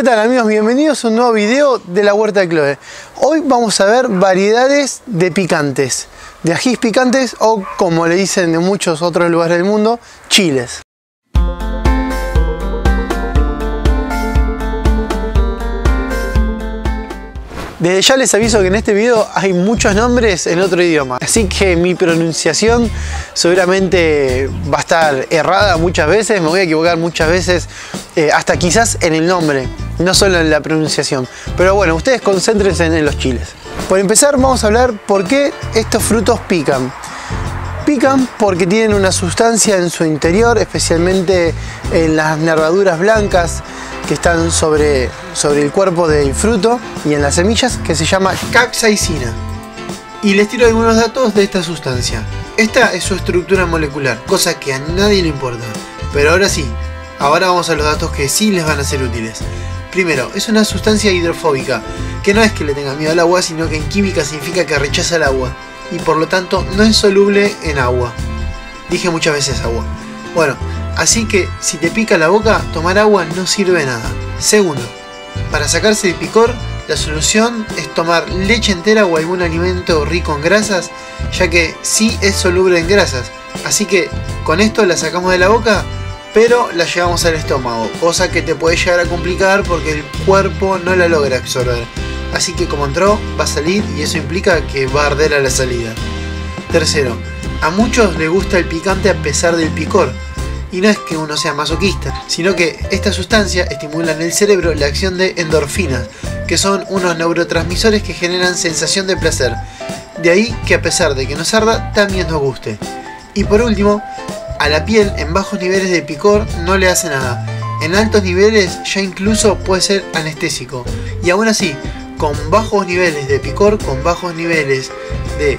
¿Qué tal amigos? Bienvenidos a un nuevo video de La Huerta de Chloe. Hoy vamos a ver variedades de picantes, de ajís picantes o como le dicen en muchos otros lugares del mundo, chiles. Desde ya les aviso que en este video hay muchos nombres en otro idioma, así que mi pronunciación seguramente va a estar errada muchas veces, me voy a equivocar muchas veces, hasta quizás en el nombre, no solo en la pronunciación. Pero bueno, ustedes concéntrense en los chiles. Por empezar vamos a hablar por qué estos frutos pican. Pican porque tienen una sustancia en su interior, especialmente en las nervaduras blancas que están sobre el cuerpo del fruto y en las semillas, que se llama capsaicina. Y les tiro algunos datos de esta sustancia. Esta es su estructura molecular, cosa que a nadie le importa. Pero ahora sí, ahora vamos a los datos que sí les van a ser útiles. Primero, es una sustancia hidrofóbica, que no es que le tenga miedo al agua, sino que en química significa que rechaza el agua y por lo tanto no es soluble en agua. Dije muchas veces agua. Bueno, así que si te pica la boca, tomar agua no sirve de nada. Segundo, para sacarse de picor, la solución es tomar leche entera o algún alimento rico en grasas, ya que sí es soluble en grasas. Así que con esto la sacamos de la boca, pero la llevamos al estómago, cosa que te puede llegar a complicar porque el cuerpo no la logra absorber. Así que como entró, va a salir y eso implica que va a arder a la salida. Tercero, a muchos les gusta el picante a pesar del picor. Y no es que uno sea masoquista, sino que esta sustancia estimula en el cerebro la acción de endorfinas, que son unos neurotransmisores que generan sensación de placer. De ahí que a pesar de que nos arda, también nos guste. Y por último, a la piel en bajos niveles de picor no le hace nada. En altos niveles ya incluso puede ser anestésico. Y aún así, con bajos niveles de picor, con bajos niveles de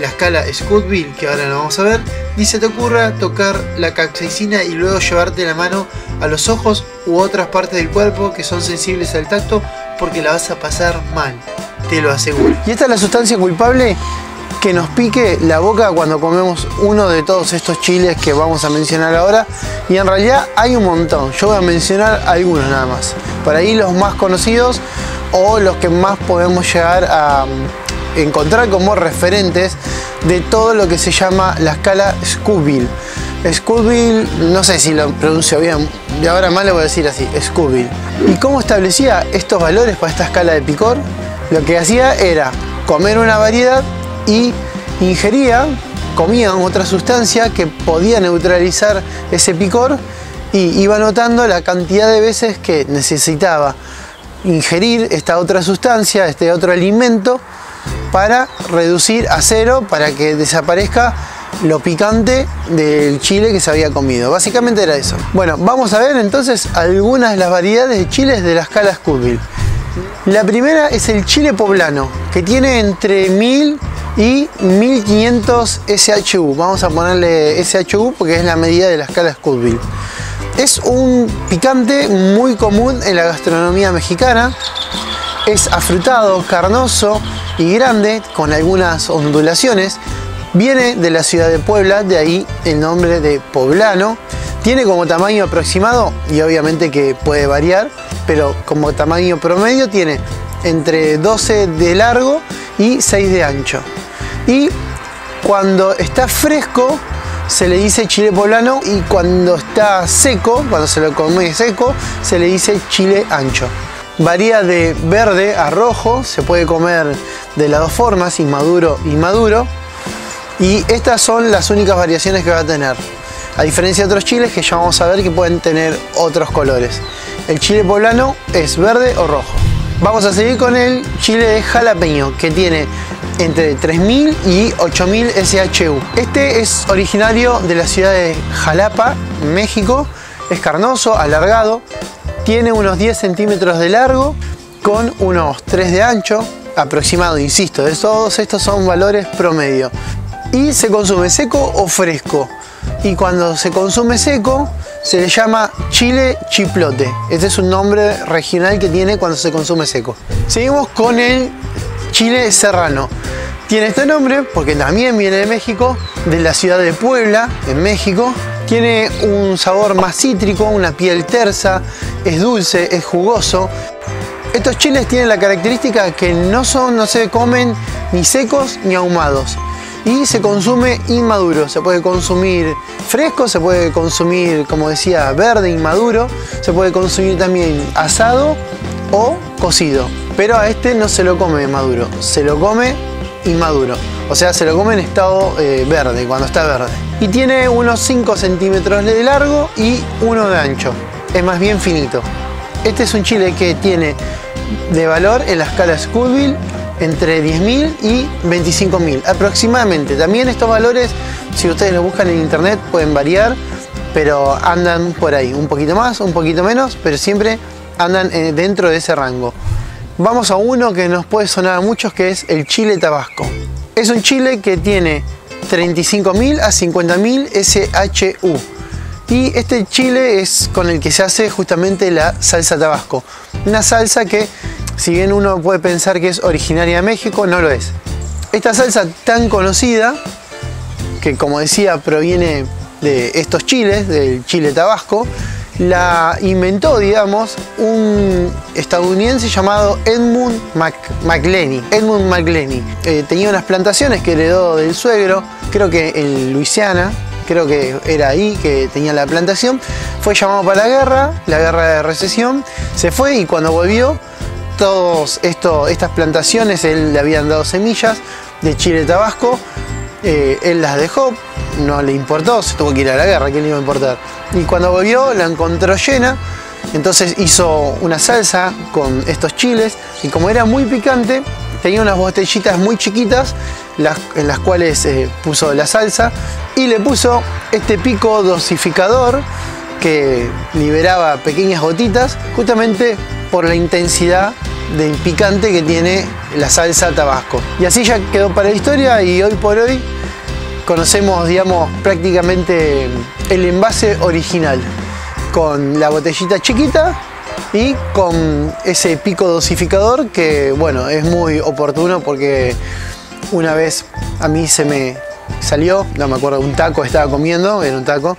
la escala Scoville, que ahora lo vamos a ver, ni se te ocurra tocar la capsaicina y luego llevarte la mano a los ojos u otras partes del cuerpo que son sensibles al tacto, porque la vas a pasar mal, te lo aseguro. Y esta es la sustancia culpable que nos pique la boca cuando comemos uno de todos estos chiles que vamos a mencionar ahora, y en realidad hay un montón, yo voy a mencionar algunos nada más, por ahí los más conocidos o los que más podemos llegar a encontrar como referentes de todo lo que se llama la escala Scoville. Scoville, no sé si lo pronuncio bien, de ahora más le voy a decir así, Scoville. ¿Y cómo establecía estos valores para esta escala de picor? Lo que hacía era comer una variedad y comían otra sustancia que podía neutralizar ese picor y iba notando la cantidad de veces que necesitaba ingerir esta otra sustancia, este otro alimento, para reducir a cero, para que desaparezca lo picante del chile que se había comido. Básicamente era eso. Bueno, vamos a ver entonces algunas de las variedades de chiles de la escala Scoville. La primera es el chile poblano, que tiene entre 1000 y 1500 SHU. Vamos a ponerle SHU porque es la medida de la escala Scoville. Es un picante muy común en la gastronomía mexicana. Es afrutado, carnoso y grande, con algunas ondulaciones. Viene de la ciudad de Puebla, de ahí el nombre de poblano. Tiene como tamaño aproximado, y obviamente que puede variar, pero como tamaño promedio tiene entre 12 de largo y 6 de ancho. Y cuando está fresco se le dice chile poblano, y cuando está seco, cuando se lo come seco, se le dice chile ancho. Varía de verde a rojo, se puede comer de las dos formas, inmaduro y maduro. Y estas son las únicas variaciones que va a tener. A diferencia de otros chiles que ya vamos a ver que pueden tener otros colores. El chile poblano es verde o rojo. Vamos a seguir con el chile de jalapeño, que tiene entre 3000 y 8000 SHU. Este es originario de la ciudad de Jalapa, México. Es carnoso, alargado. Tiene unos 10 centímetros de largo con unos 3 de ancho aproximado, insisto, de todos estos son valores promedio. Y se consume seco o fresco. Y cuando se consume seco se le llama chile chiplote. Este es un nombre regional que tiene cuando se consume seco. Seguimos con el chile serrano. Tiene este nombre porque también viene de México, de la ciudad de Puebla, en México. Tiene un sabor más cítrico, una piel tersa, es dulce, es jugoso. Estos chiles tienen la característica que no se comen ni secos ni ahumados. Y se consume inmaduro, se puede consumir fresco, se puede consumir, como decía, verde, inmaduro, se puede consumir también asado o cocido, pero a este no se lo come maduro, se lo come inmaduro, o sea, se lo come en estado verde, cuando está verde. Y tiene unos 5 centímetros de largo y 1 de ancho, es más bien finito. Este es un chile que tiene de valor en la escala Scoville entre 10.000 y 25.000 aproximadamente. También estos valores, si ustedes los buscan en internet, pueden variar, pero andan por ahí, un poquito más, un poquito menos, pero siempre andan dentro de ese rango. Vamos a uno que nos puede sonar a muchos, que es el chile tabasco. Es un chile que tiene 35.000 a 50.000 SHU. Y este chile es con el que se hace justamente la salsa tabasco. Una salsa que, si bien uno puede pensar que es originaria de México, no lo es. Esta salsa tan conocida, que como decía proviene de estos chiles, del chile tabasco, la inventó, digamos, un estadounidense llamado Edmund McLenny. Edmund McLenny tenía unas plantaciones que heredó del suegro, creo que en Luisiana, creo que era ahí que tenía la plantación. Fue llamado para la guerra de recesión, se fue y cuando volvió, estas plantaciones, él le habían dado semillas de chile tabasco, él las dejó, no le importó, se tuvo que ir a la guerra, ¿qué le iba a importar? Y cuando volvió la encontró llena, entonces hizo una salsa con estos chiles y como era muy picante, tenía unas botellitas muy chiquitas en las cuales puso la salsa y le puso este pico dosificador que liberaba pequeñas gotitas justamente por la intensidad del picante que tiene la salsa tabasco. Y así ya quedó para la historia y hoy por hoy conocemos, digamos, prácticamente el envase original con la botellita chiquita y con ese pico dosificador que, bueno, es muy oportuno porque una vez a mí se me salió, no me acuerdo, un taco estaba comiendo, era un taco,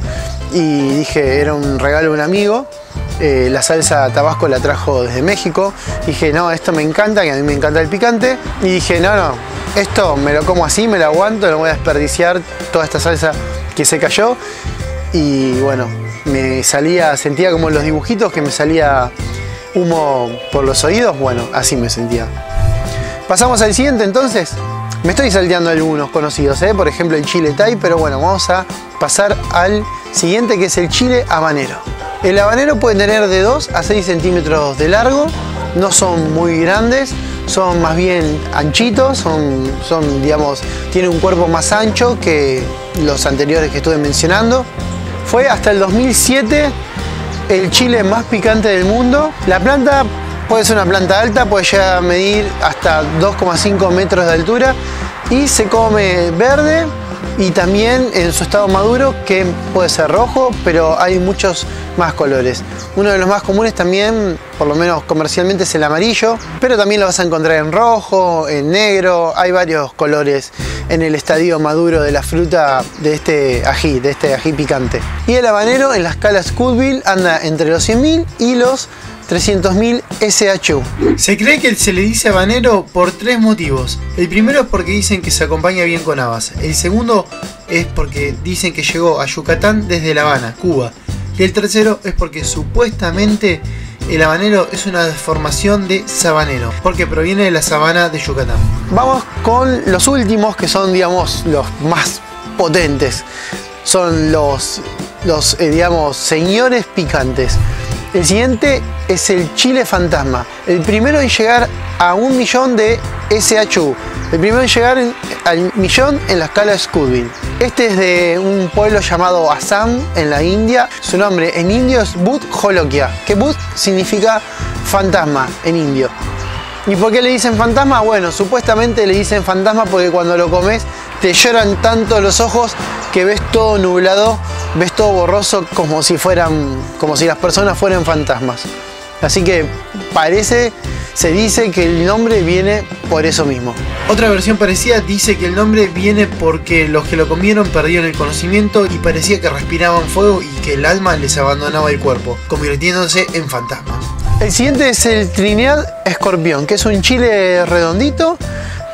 y dije, era un regalo de un amigo. La salsa tabasco la trajo desde México. Dije, no, esto me encanta, que a mí me encanta el picante. Y dije, no, esto me lo como así, me lo aguanto, no voy a desperdiciar toda esta salsa que se cayó. Y bueno, me salía, sentía como los dibujitos que me salía humo por los oídos. Bueno, así me sentía. Pasamos al siguiente entonces. Me estoy salteando algunos conocidos, por ejemplo el chile Thai, pero bueno, vamos a pasar al siguiente que es el chile habanero. El habanero puede tener de 2 a 6 centímetros de largo, no son muy grandes, son más bien anchitos, digamos, tienen un cuerpo más ancho que los anteriores que estuve mencionando. Fue hasta el 2007 el chile más picante del mundo. La planta puede ser una planta alta, puede llegar a medir hasta 2,5 metros de altura y se come verde y también en su estado maduro, que puede ser rojo, pero hay muchos más colores. Uno de los más comunes también, por lo menos comercialmente, es el amarillo, pero también lo vas a encontrar en rojo, en negro, hay varios colores en el estadio maduro de la fruta de este ají picante. Y el habanero en la escala Scoville anda entre los 100.000 y los 300.000 SHU. Se cree que se le dice habanero por 3 motivos. El primero es porque dicen que se acompaña bien con habas. El segundo es porque dicen que llegó a Yucatán desde La Habana, Cuba. Y el tercero es porque supuestamente el habanero es una deformación de sabanero, porque proviene de la sabana de Yucatán. Vamos con los últimos que son, digamos, los más potentes. Son los señores picantes. El siguiente es el chile fantasma, el primero en llegar a 1.000.000 de SHU, el primero en llegar al 1.000.000 en la escala Scoville. Este es de un pueblo llamado Assam en la India, su nombre en indio es Bhut Jolokia, que Bhut significa fantasma en indio. ¿Y por qué le dicen fantasma? Bueno, supuestamente le dicen fantasma porque cuando lo comes te lloran tanto los ojos que ves todo nublado, ves todo borroso, como si las personas fueran fantasmas. Así que parece, se dice que el nombre viene por eso mismo. Otra versión parecida dice que el nombre viene porque los que lo comieron perdieron el conocimiento y parecía que respiraban fuego y que el alma les abandonaba el cuerpo, convirtiéndose en fantasmas. El siguiente es el Trinidad Scorpion, que es un chile redondito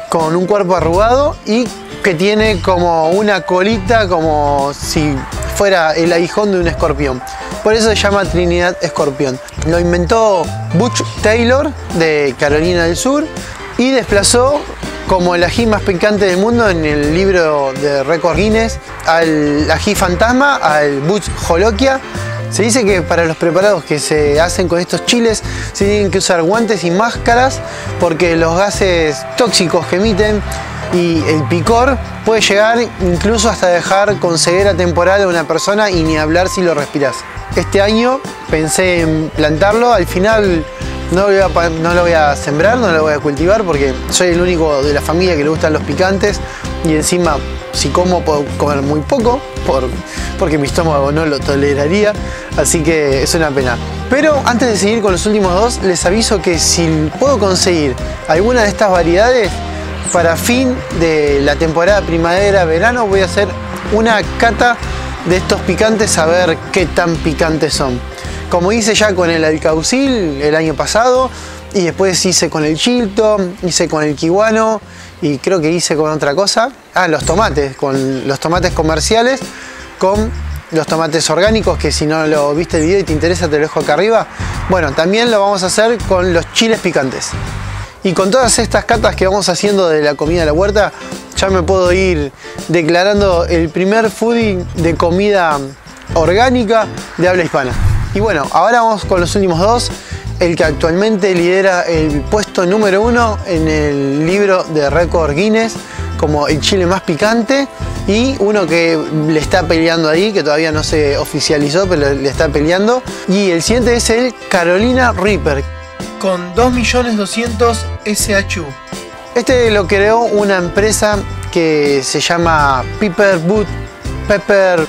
con un cuerpo arrugado y que tiene como una colita como si fuera el aguijón de un escorpión. Por eso se llama Trinidad Scorpion. Lo inventó Butch Taylor de Carolina del Sur y desplazó como el ají más picante del mundo en el libro de récord Guinness al ají fantasma, al Bhut Jolokia. Se dice que para los preparados que se hacen con estos chiles se tienen que usar guantes y máscaras porque los gases tóxicos que emiten y el picor puede llegar incluso hasta dejar con ceguera temporal a una persona y ni hablar si lo respiras. Este año pensé en plantarlo, al final no lo voy a sembrar, no lo voy a cultivar porque soy el único de la familia que le gustan los picantes y encima si como puedo comer muy poco porque mi estómago no lo toleraría, así que es una pena. Pero antes de seguir con los últimos dos les aviso que si puedo conseguir alguna de estas variedades para fin de la temporada primavera-verano voy a hacer una cata de estos picantes a ver qué tan picantes son. Como hice ya con el alcaucil el año pasado y después hice con el chilto, hice con el kiwano y creo que hice con otra cosa. Ah, los tomates, con los tomates comerciales, con los tomates orgánicos que si no lo viste el video y te interesa te lo dejo acá arriba. Bueno, también lo vamos a hacer con los chiles picantes. Y con todas estas catas que vamos haciendo de la comida de la huerta, ya me puedo ir declarando el primer foodie de comida orgánica de habla hispana. Y bueno, ahora vamos con los últimos dos, el que actualmente lidera el puesto número 1 en el libro de récord Guinness como el chile más picante y uno que le está peleando ahí, que todavía no se oficializó, pero le está peleando. Y el siguiente es el Carolina Reaper, con 2.200.000 SHU. Este lo creó una empresa que se llama Piper Boot Pepper,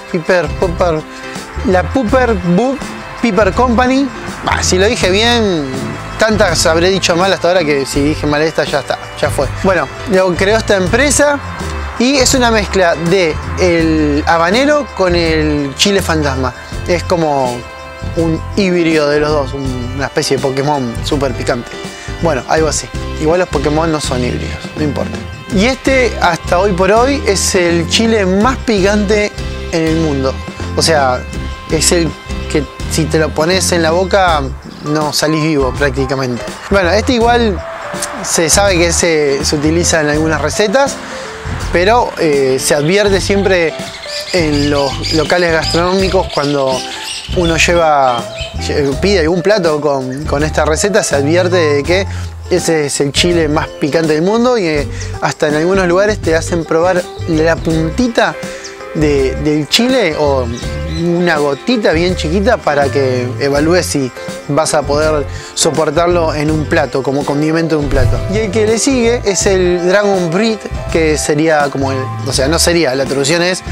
la Piper Boot Pepper Company. Bah, si lo dije bien, tantas habré dicho mal hasta ahora que si dije mal esta ya está, ya fue. Bueno, lo creó esta empresa y es una mezcla de el habanero con el chile fantasma. Es como un híbrido de los dos, una especie de Pokémon super picante. Bueno, algo así. Igual los Pokémon no son híbridos, no importa. Y este, hasta hoy por hoy, es el chile más picante en el mundo. O sea, es el que si te lo pones en la boca no salís vivo prácticamente. Bueno, este igual se sabe que se utiliza en algunas recetas, pero se advierte siempre en los locales gastronómicos cuando uno pide algún plato con esta receta, se advierte de que ese es el chile más picante del mundo y hasta en algunos lugares te hacen probar la puntita del chile o una gotita bien chiquita para que evalúes si vas a poder soportarlo en un plato, como condimento de un plato. Y el que le sigue es el Dragon's Breath, que sería como o sea, no sería, la traducción es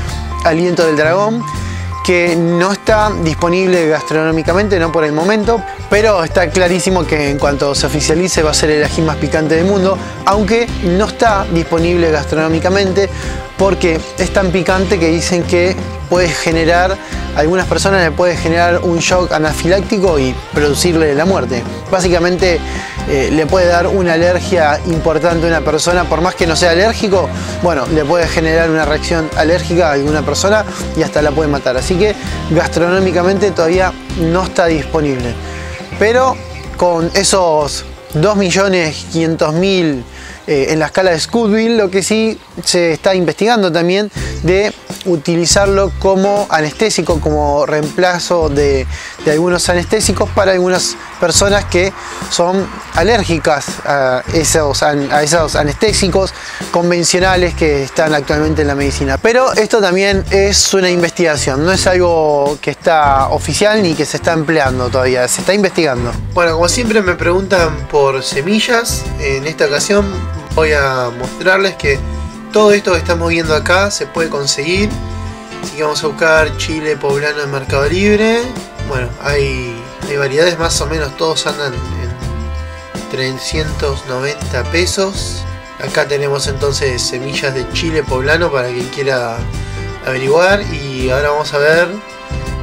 aliento del dragón, que no está disponible gastronómicamente, no por el momento, pero está clarísimo que en cuanto se oficialice va a ser el ají más picante del mundo, aunque no está disponible gastronómicamente porque es tan picante que dicen que puede generar, a algunas personas le puede generar un shock anafiláctico y producirle la muerte. Básicamente le puede dar una alergia importante a una persona, por más que no sea alérgico, bueno, le puede generar una reacción alérgica a alguna persona y hasta la puede matar. Así que gastronómicamente todavía no está disponible. Pero con esos 2.500.000 en la escala de Scoville, lo que sí se está investigando también de utilizarlo como anestésico, como reemplazo de algunos anestésicos para algunas personas que son alérgicas a esos anestésicos convencionales que están actualmente en la medicina. Pero esto también es una investigación, no es algo que está oficial ni que se está empleando todavía, se está investigando. Bueno, como siempre me preguntan por semillas, en esta ocasión voy a mostrarles que todo esto que estamos viendo acá se puede conseguir, así que vamos a buscar chile poblano en Mercado Libre. Bueno, hay de variedades, más o menos todos andan en 390 pesos. Acá tenemos entonces semillas de chile poblano para quien quiera averiguar. Y ahora vamos a ver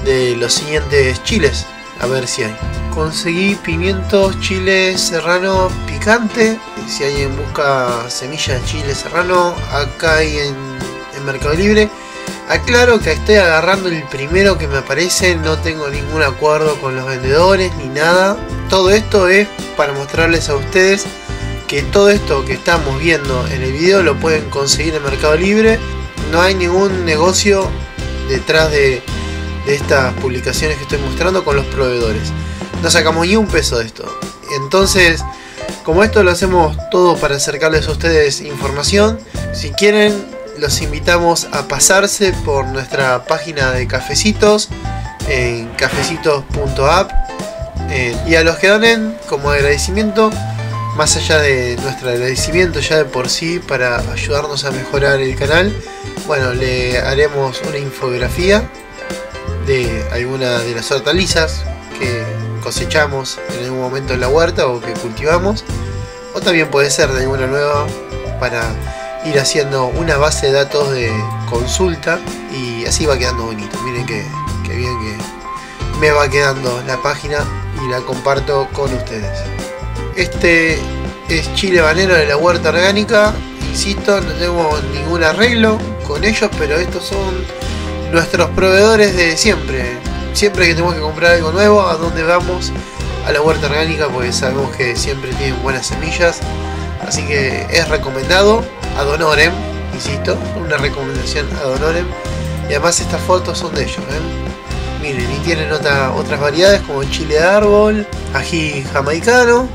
de los siguientes chiles, a ver si hay. Conseguí pimientos chile serrano picante. Si alguien busca semillas de chile serrano, acá hay en Mercado Libre. Aclaro que estoy agarrando el primero que me aparece, no tengo ningún acuerdo con los vendedores ni nada. Todo esto es para mostrarles a ustedes que todo esto que estamos viendo en el video lo pueden conseguir en Mercado Libre. No hay ningún negocio detrás de estas publicaciones que estoy mostrando con los proveedores. No sacamos ni un peso de esto. Entonces, como esto lo hacemos todo para acercarles a ustedes información, si quieren, los invitamos a pasarse por nuestra página de cafecitos en cafecitos.app, y a los que donen como agradecimiento, más allá de nuestro agradecimiento ya de por sí para ayudarnos a mejorar el canal, bueno, le haremos una infografía de alguna de las hortalizas que cosechamos en algún momento en la huerta o que cultivamos, o también puede ser de alguna nueva, para ir haciendo una base de datos de consulta, y así va quedando bonito. Miren que bien que me va quedando la página y la comparto con ustedes. Este es chile habanero de la Huerta Orgánica. Insisto, no tenemos ningún arreglo con ellos, pero estos son nuestros proveedores de siempre. Siempre que tenemos que comprar algo nuevo, ¿a dónde vamos? A la Huerta Orgánica, porque sabemos que siempre tienen buenas semillas. Así que es recomendado ad honorem, insisto, una recomendación ad honorem. Y además estas fotos son de ellos, ¿eh? Miren, y tienen otras variedades como chile de árbol, ají jamaicano,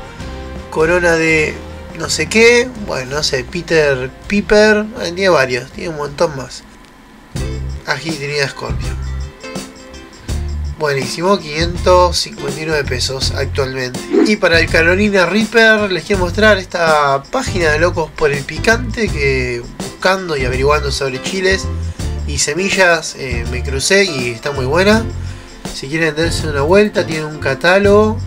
corona de no sé qué, bueno, no sé, Piper Pepper, tiene varios, tiene un montón más. Ají Trinidad Scorpion. Buenísimo, 559 pesos actualmente. Y para el Carolina Reaper les quiero mostrar esta página de Locos por el Picante, que buscando y averiguando sobre chiles y semillas me crucé y está muy buena. Si quieren darse una vuelta, tienen un catálogo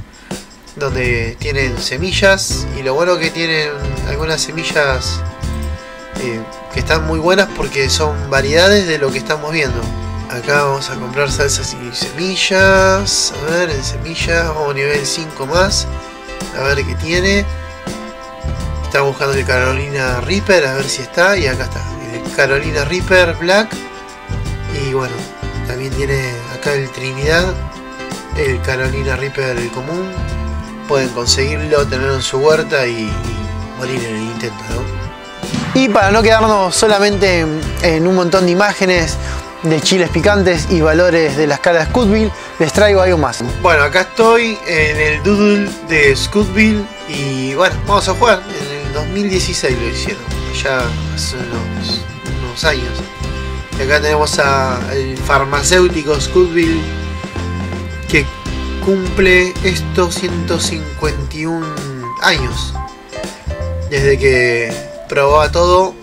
donde tienen semillas, y lo bueno que tienen algunas semillas que están muy buenas porque son variedades de lo que estamos viendo. Acá vamos a comprar salsas y semillas. A ver, en semillas, vamos a nivel 5 más. A ver qué tiene. Está buscando el Carolina Reaper, a ver si está. Y acá está, el Carolina Reaper Black. Y bueno, también tiene acá el Trinidad, el Carolina Reaper el común. Pueden conseguirlo, tenerlo en su huerta y morir en el intento, ¿no? Y para no quedarnos solamente en un montón de imágenes de chiles picantes y valores de la escala de Scoville, les traigo algo más. Bueno, acá estoy en el Doodle de Scoville y bueno, vamos a jugar. En el 2016 lo hicieron, ya hace unos años. Y acá tenemos al farmacéutico Scoville, que cumple estos 151 años desde que probaba todo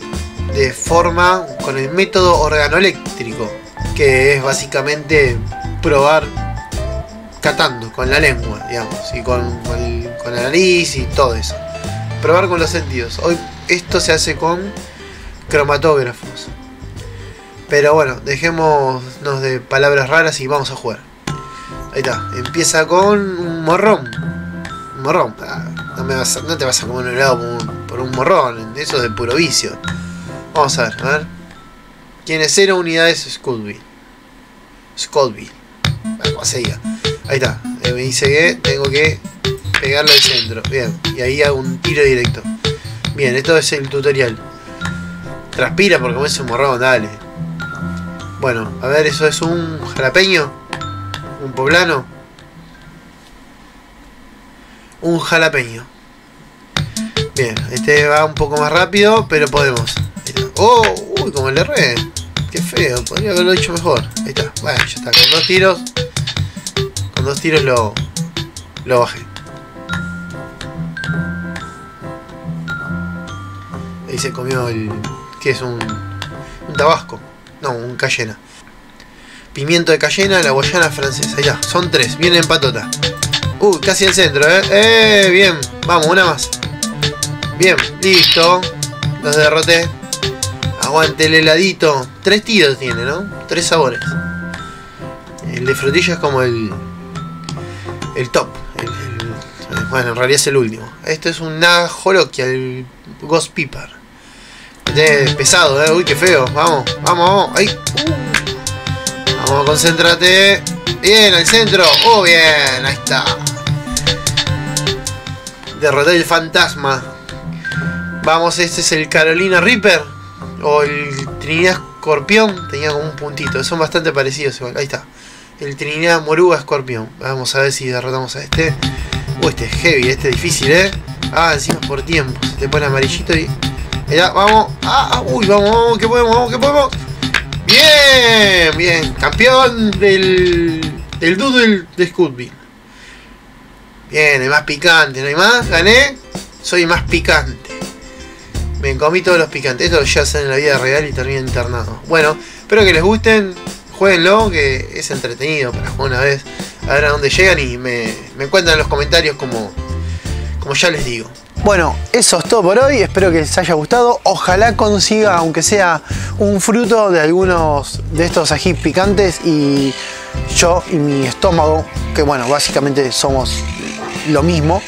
de forma con el método organoeléctrico, que es básicamente probar catando con la lengua, digamos, y con la nariz y todo eso, probar con los sentidos. Hoy esto se hace con cromatógrafos, pero bueno, dejémonos de palabras raras y vamos a jugar. Ahí está, empieza con un morrón. Un morrón, no te vas a comer un helado por un morrón, eso es de puro vicio. Vamos a ver, tiene 0 unidades Scoville. Scoville, algo así. Ahí está, me dice que tengo que pegarle al centro. Bien, y ahí hago un tiro directo. Bien, esto es el tutorial. Transpira porque es un morrón, dale. Bueno, a ver, eso es un jalapeño, un poblano, un jalapeño. Bien, este va un poco más rápido, pero podemos. ¡Oh! ¡Uy! Como le erré. ¡Qué feo! Podría haberlo hecho mejor. Ahí está. Bueno, ya está. Con 2 tiros. Con 2 tiros lo bajé. Ahí se comió el... ¿Qué es? Un tabasco. No, un cayena. Pimiento de cayena, la guayana francesa. Ya, son 3. Viene en patota. Casi el centro, ¿eh? Bien. Vamos, una más. Bien, listo. Los derroté. Aguante el heladito. 3 tiros tiene, ¿no? 3 sabores. El de frutilla es como el top. Bueno, en realidad es el último. Este es un Bhut Jolokia, el Ghost Pepper. Pesado, ¿eh? Uy, qué feo. Vamos, vamos, vamos. Ahí. Vamos, concéntrate. Bien, al centro. Oh, bien, ahí está. Derroté el fantasma. Vamos, este es el Carolina Reaper. O el Trinidad Scorpion. Tenía como un puntito. Son bastante parecidos igual. Ahí está. El Trinidad Moruga Scorpion. Vamos a ver si derrotamos a este. Este es heavy, este es difícil, ¿eh? Ah, encima por tiempo. Se te pone amarillito y... Mirá, vamos. Uy, vamos, vamos, que podemos, vamos, que podemos. Bien, bien. Campeón del Doodle de Scoville. Bien, el más picante, ¿no hay más? Gané. Soy más picante. Me comí todos los picantes. Esto ya hacen en la vida real y termina internado. Bueno, espero que les gusten. Jueguenlo, que es entretenido para jugar una vez. A ver a dónde llegan y me cuentan en los comentarios como ya les digo. Bueno, eso es todo por hoy, espero que les haya gustado. Ojalá consiga, aunque sea un fruto de algunos de estos ají picantes, y yo y mi estómago, que bueno, básicamente somos lo mismo,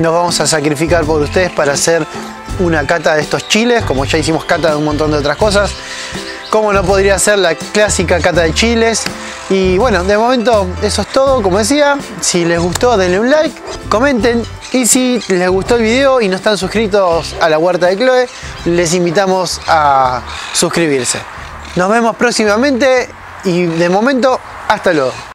nos vamos a sacrificar por ustedes para hacer una cata de estos chiles, como ya hicimos cata de un montón de otras cosas. Como no podría ser la clásica cata de chiles. Y bueno, de momento eso es todo, como decía. Si les gustó, denle un like, comenten. Y si les gustó el video y no están suscritos a la Huerta de Chloe, les invitamos a suscribirse. Nos vemos próximamente y de momento, hasta luego.